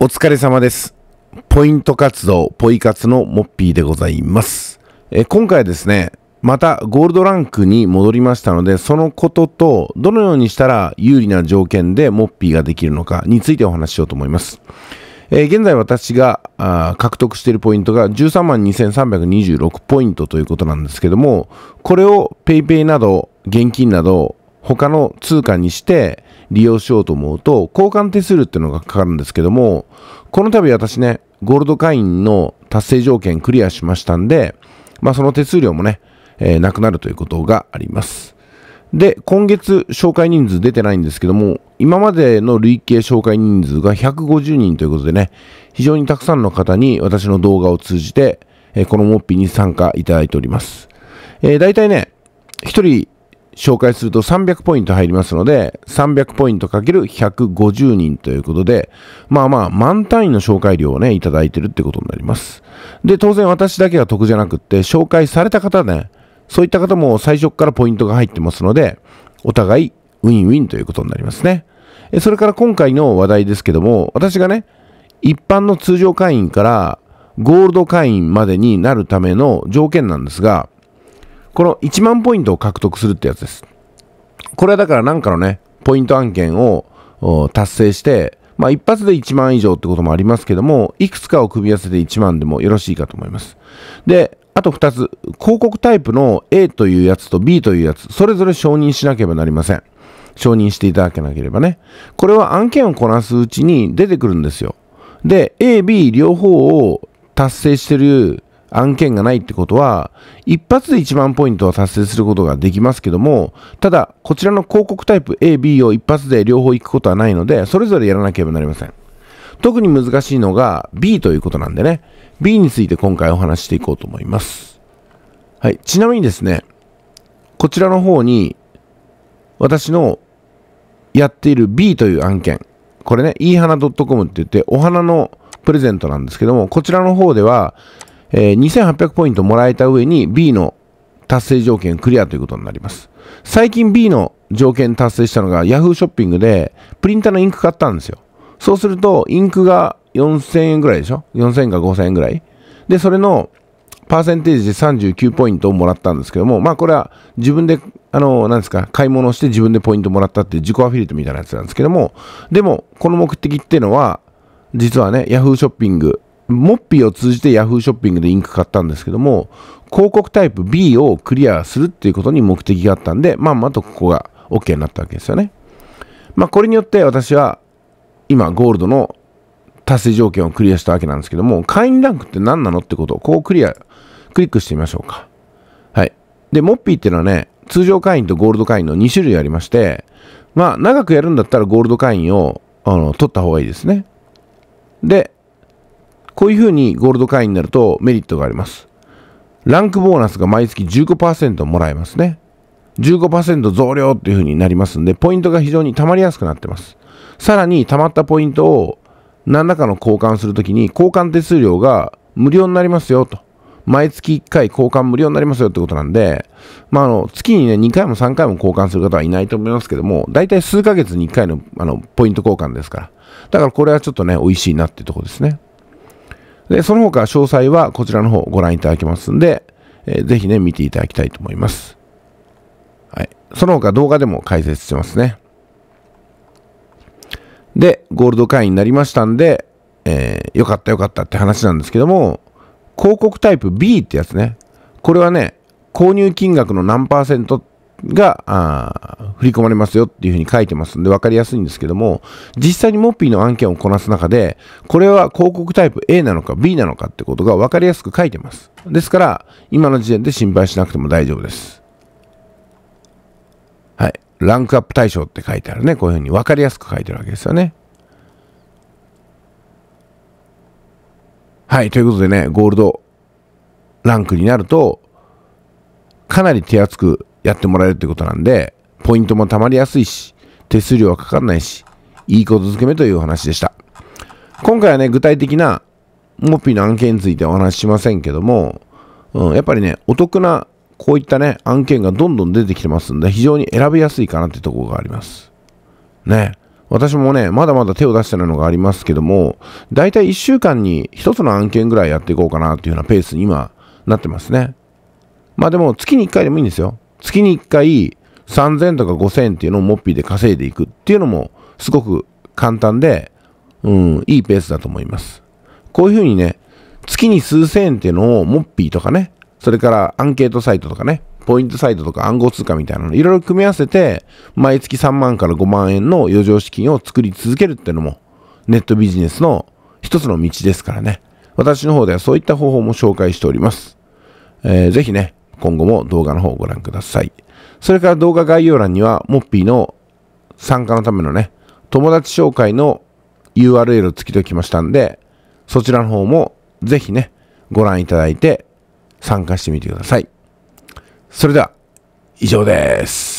お疲れ様です。ポイント活動、ポイ活のモッピーでございます。今回はですね、またゴールドランクに戻りましたので、そのことと、どのようにしたら有利な条件でモッピーができるのかについてお話ししようと思います。現在私が獲得しているポイントが 132,326 ポイントということなんですけども、これを PayPay など、現金など、他の通貨にして利用しようと思うと、交換手数料っていうのがかかるんですけども、この度私ね、ゴールド会員の達成条件クリアしましたんで、その手数料もね、なくなるということがあります。で、今月紹介人数出てないんですけども、今までの累計紹介人数が150人ということでね、非常にたくさんの方に私の動画を通じて、このモッピーに参加いただいております。大体ね、一人、紹介すると300ポイント入りますので、300ポイントかける150人ということで、満単位の紹介料をね、いただいてるってことになります。で、当然私だけが得じゃなくって、紹介された方ね、そういった方も最初からポイントが入ってますので、お互いウィンウィンということになりますね。それから今回の話題ですけども、私がね、一般の通常会員からゴールド会員までになるための条件なんですが、この1万ポイントを獲得するってやつです。これはだから何かのね、ポイント案件を達成して、一発で1万以上ってこともありますけども、いくつかを組み合わせて1万でもよろしいかと思います。で、あと2つ、広告タイプの A というやつと B というやつ、それぞれ承認しなければなりません。承認していただけなければね。これは案件をこなすうちに出てくるんですよ。で、A、B 両方を達成してる案件がないってことは、一発で1万ポイントは達成することができますけども、ただ、こちらの広告タイプ A、B を一発で両方行くことはないので、それぞれやらなければなりません。特に難しいのが B ということなんでね、B について今回お話していこうと思います。はい、ちなみにですね、こちらの方に、私のやっている B という案件、これね、いいはな .com って言って、お花のプレゼントなんですけども、こちらの方では、2800ポイントもらえた上に B の達成条件クリアということになります。最近 B の条件達成したのが Yahoo ショッピングでプリンターのインク買ったんですよ。そうするとインクが4000円ぐらいでしょ ?4000 円か5000円ぐらい。で、それのパーセンテージで39ポイントをもらったんですけども、これは自分で、何ですか、買い物をして自分でポイントもらったっていう自己アフィリエイトみたいなやつなんですけども、でもこの目的っていうのは、実はね、Yahoo ショッピング、モッピーを通じて Yahoo ショッピングでインク買ったんですけども、広告タイプ B をクリアするっていうことに目的があったんで、まんまとここが OK になったわけですよね。これによって私は今ゴールドの達成条件をクリアしたわけなんですけども、会員ランクって何なのってことをこうクリックしてみましょうか。はい。で、モッピーっていうのはね、通常会員とゴールド会員の2種類ありまして、長くやるんだったらゴールド会員を取った方がいいですね。で、こういう風にゴールド会員になるとメリットがあります。ランクボーナスが毎月 15% もらえますね。15% 増量っていう風になりますんで、ポイントが非常に溜まりやすくなってます。さらに溜まったポイントを何らかの交換するときに交換手数料が無料になりますよと。毎月1回交換無料になりますよってことなんで、月にね、2回も3回も交換する方はいないと思いますけども、だいたい数ヶ月に1回のポイント交換ですから。だからこれはちょっとね、美味しいなっていうところですね。で、その他詳細はこちらの方ご覧いただけますんで、ぜひね、見ていただきたいと思います。はい。その他動画でも解説してますね。で、ゴールド会員になりましたんで、よかったって話なんですけども、広告タイプ B ってやつね。これはね、購入金額の何%が、振り込まれますよっていうふうに書いてますんで分かりやすいんですけども、実際にモッピーの案件をこなす中で、これは広告タイプ A なのか B なのかってことが分かりやすく書いてます。ですから、今の時点で心配しなくても大丈夫です。はい。ランクアップ対象って書いてあるね。こういうふうに分かりやすく書いてるわけですよね。はい。ということでね、ゴールドランクになると、かなり手厚くやってもらえるってことなんで、ポイントも貯まりやすいし、手数料はかかんないし、いいことづけめというお話でした。今回はね、具体的なモッピーの案件についてお話ししませんけども、やっぱりね、お得なこういったね、案件がどんどん出てきてますんで、非常に選びやすいかなってところがあります。ね。私もね、まだまだ手を出してないのがありますけども、だいたい1週間に1つの案件ぐらいやっていこうかなっていうようなペースに今なってますね。まあでも月に1回でもいいんですよ。月に1回3000とか5000っていうのをモッピーで稼いでいくっていうのもすごく簡単で、いいペースだと思います。こういうふうにね、月に数千円っていうのをモッピーとかね、それからアンケートサイトとかね、ポイントサイトとか暗号通貨みたいなのいろいろ組み合わせて、毎月3万から5万円の余剰資金を作り続けるっていうのも、ネットビジネスの一つの道ですからね。私の方ではそういった方法も紹介しております。ぜひね、今後も動画の方をご覧ください。それから動画概要欄には、モッピーの参加のためのね、友達紹介の URL をつけておきましたんで、そちらの方もぜひね、ご覧いただいて参加してみてください。それでは、以上です。